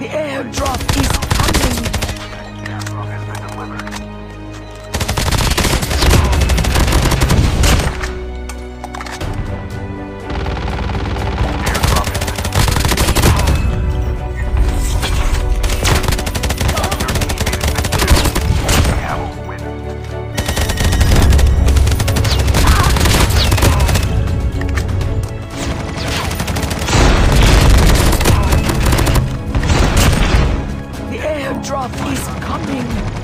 The airdrop is coming. Capsule has been delivered. Our winner. The airdrop is coming.